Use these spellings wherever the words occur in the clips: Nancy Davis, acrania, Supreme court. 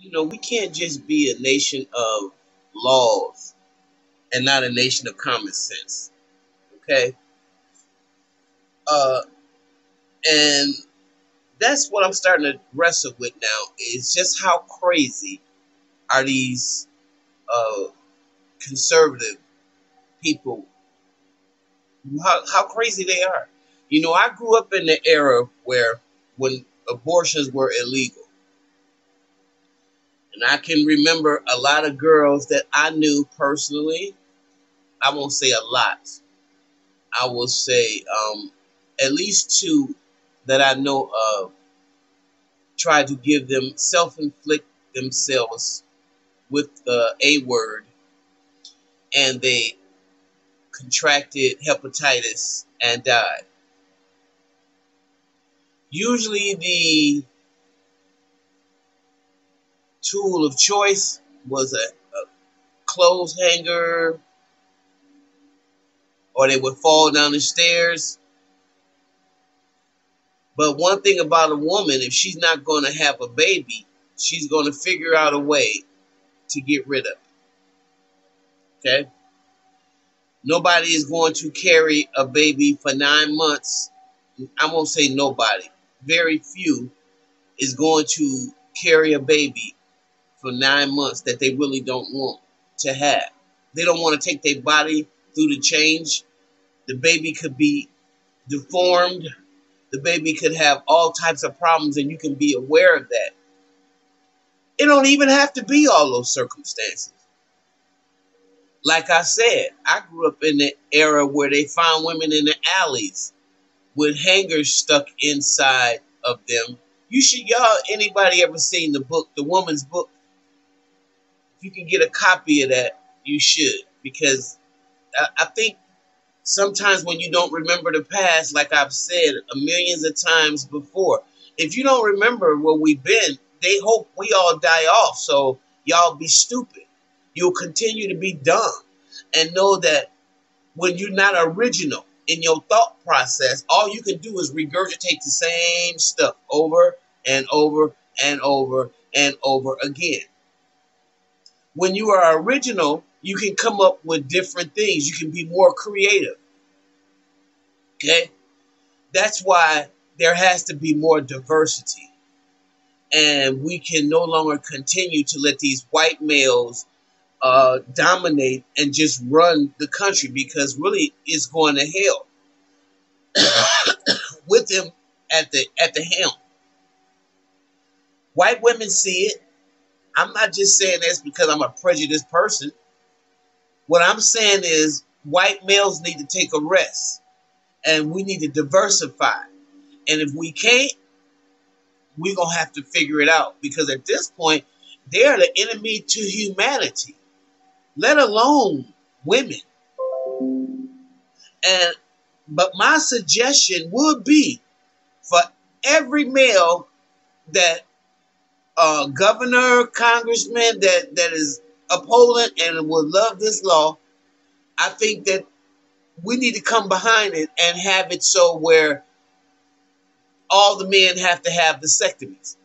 you know, we can't just be a nation of laws and not a nation of common sense. Okay? And that's what I'm starting to wrestle with now, is just how crazy are these conservative people, how crazy they are. You know, I grew up in the era where when abortions were illegal. And I can remember a lot of girls that I knew personally. I won't say a lot. I will say at least two that I know of tried to give them, self-inflict themselves with the A word, and they contracted hepatitis and died. Usually the tool of choice was a clothes hanger, or they would fall down the stairs. But one thing about a woman, if she's not going to have a baby, she's going to figure out a way to get rid of it. Okay? Nobody is going to carry a baby for 9 months. I won't say nobody. Very few is going to carry a baby for 9 months that they really don't want to have. They don't want to take their body through the change. The baby could be deformed. The baby could have all types of problems, and you can be aware of that. It don't even have to be all those circumstances. Like I said, I grew up in the era where they found women in the alleys with hangers stuck inside of them. You should, y'all, anybody ever seen the book, The Woman's Book? If you can get a copy of that, you should. Because I think sometimes when you don't remember the past, like I've said millions of times before, if you don't remember where we've been, they hope we all die off. So y'all be stupid. You'll continue to be dumb. And know that when you're not original in your thought process, all you can do is regurgitate the same stuff over and over and over and over again. When you are original, you can come up with different things. You can be more creative. Okay? That's why there has to be more diversity. And we can no longer continue to let these white males dominate and just run the country, because really it's going to hell with them at the helm. White women see it. I'm not just saying this because I'm a prejudiced person. What I'm saying is white males need to take a rest, and we need to diversify. And if we can't, we're going to have to figure it out, because at this point, they are the enemy to humanity. Let alone women. But my suggestion would be for every male that governor, congressman that is upholding and would love this law, I think that we need to come behind it and have it so where all the men have to have vasectomies.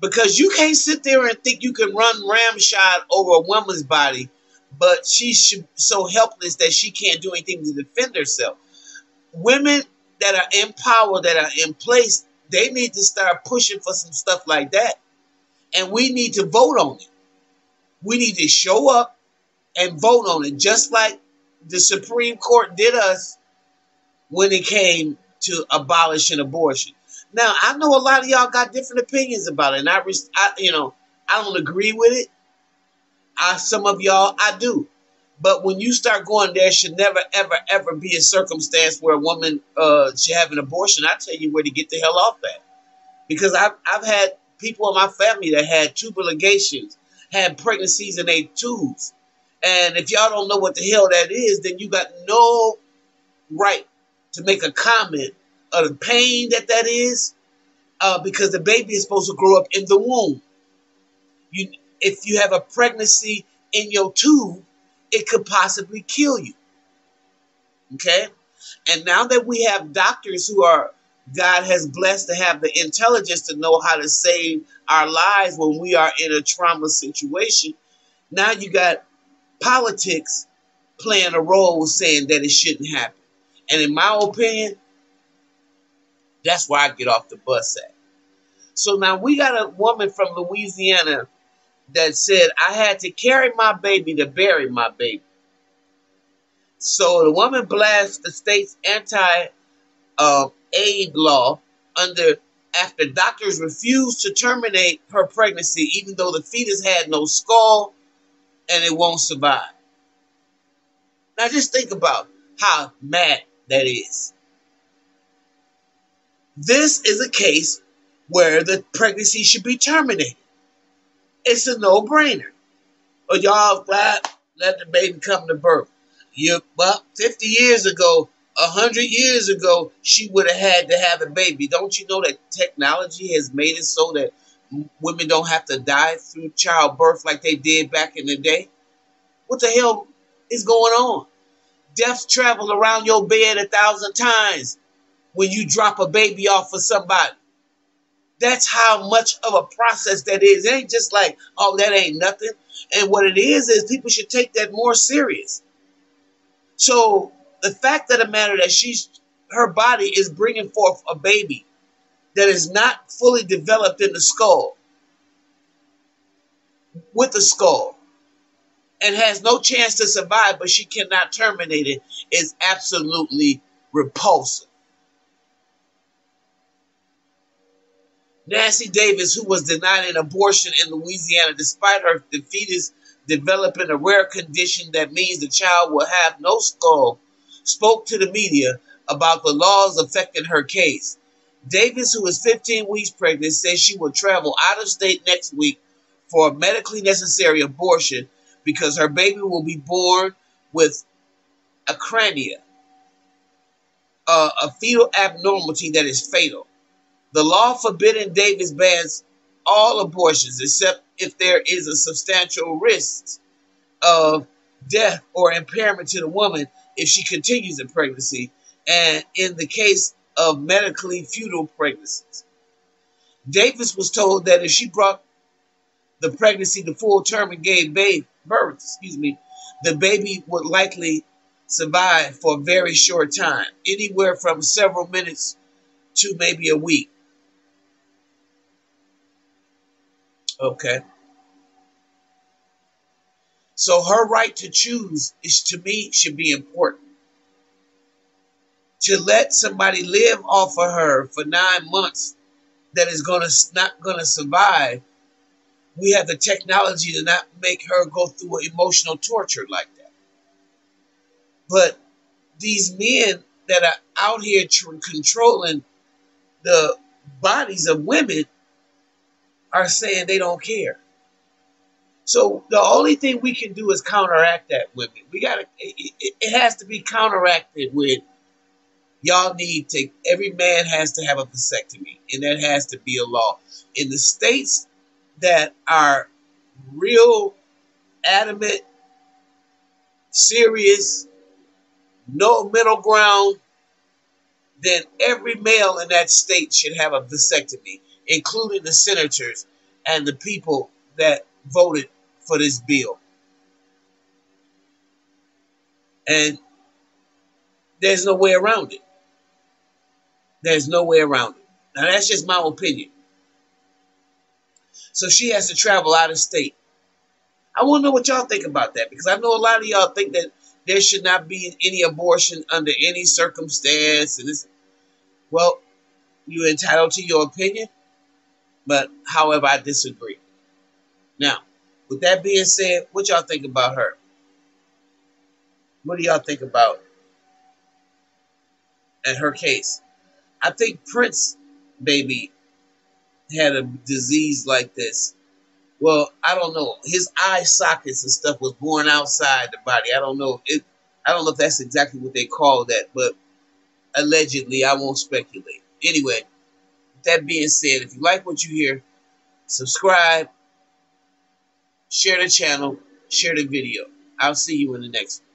Because you can't sit there and think you can run ramshot over a woman's body, but she's so helpless that she can't do anything to defend herself. Women that are in power, that are in place, they need to start pushing for some stuff like that. And we need to vote on it. We need to show up and vote on it, just like the Supreme Court did us when it came to abolishing abortion. Now, I know a lot of y'all got different opinions about it, and I don't agree with it. Some of y'all, I do. But when you start going, there should never, ever, ever be a circumstance where a woman should have an abortion. I tell you where to get the hell off that. Because I've had people in my family that had tubal ligations, had pregnancies in their tubes. And if y'all don't know what the hell that is, then you got no right to make a comment of the pain that is, because the baby is supposed to grow up in the womb. If you have a pregnancy in your tube, it could possibly kill you. Okay? And now that we have doctors who are God has blessed to have the intelligence to know how to save our lives when we are in a trauma situation. Now you got politics playing a role saying that it shouldn't happen. And in my opinion, that's where I get off the bus at. So now we got a woman from Louisiana that said, I had to carry my baby to bury my baby. So the woman blasts the state's anti-aid law after doctors refused to terminate her pregnancy, even though the fetus had no skull and it won't survive. Now just think about how mad that is. This is a case where the pregnancy should be terminated. It's a no-brainer. Or y'all glad let the baby come to birth. Well, 50 years ago, 100 years ago, she would have had to have a baby. Don't you know that technology has made it so that women don't have to die through childbirth like they did back in the day? What the hell is going on? Death travel around your bed 1,000 times when you drop a baby off for somebody. That's how much of a process that is. It ain't just like, oh, that ain't nothing. And what it is people should take that more serious. So the fact of the matter that her body is bringing forth a baby that is not fully developed in the skull, with the skull, and has no chance to survive, but she cannot terminate it, is absolutely repulsive. Nancy Davis, who was denied an abortion in Louisiana despite her fetus developing a rare condition that means the child will have no skull, spoke to the media about the laws affecting her case. Davis, who is 15 weeks pregnant, says she will travel out of state next week for a medically necessary abortion because her baby will be born with acrania, a fetal abnormality that is fatal. The law forbidding Davis bans all abortions except if there is a substantial risk of death or impairment to the woman if she continues the pregnancy, and in the case of medically futile pregnancies. Davis was told that if she brought the pregnancy to full term and gave birth, the baby would likely survive for a very short time, anywhere from several minutes to maybe a week. Okay. So her right to choose is, to me, should be important. To let somebody live off of her for 9 months that is not going to survive, we have the technology to not make her go through emotional torture like that. But these men that are out here controlling the bodies of women are saying they don't care. So the only thing we can do is counteract that with it. It has to be counteracted with, y'all need to, every man has to have a vasectomy, and that has to be a law. In the states that are real adamant, serious, no middle ground, then every male in that state should have a vasectomy, including the senators and the people that voted for this bill. And there's no way around it. There's no way around it. Now, that's just my opinion. So she has to travel out of state. I want to know what y'all think about that, because I know a lot of y'all think that there should not be any abortion under any circumstance. And this, well, you're entitled to your opinion, but however, I disagree. Now, with that being said, what y'all think about her? What do y'all think about and her case? I think Prince, baby, had a disease like this. Well, I don't know. His eye sockets and stuff was born outside the body. I don't know. I don't know if that's exactly what they call that, but allegedly, I won't speculate. Anyway, with that being said, if you like what you hear, subscribe, share the channel, share the video. I'll see you in the next one.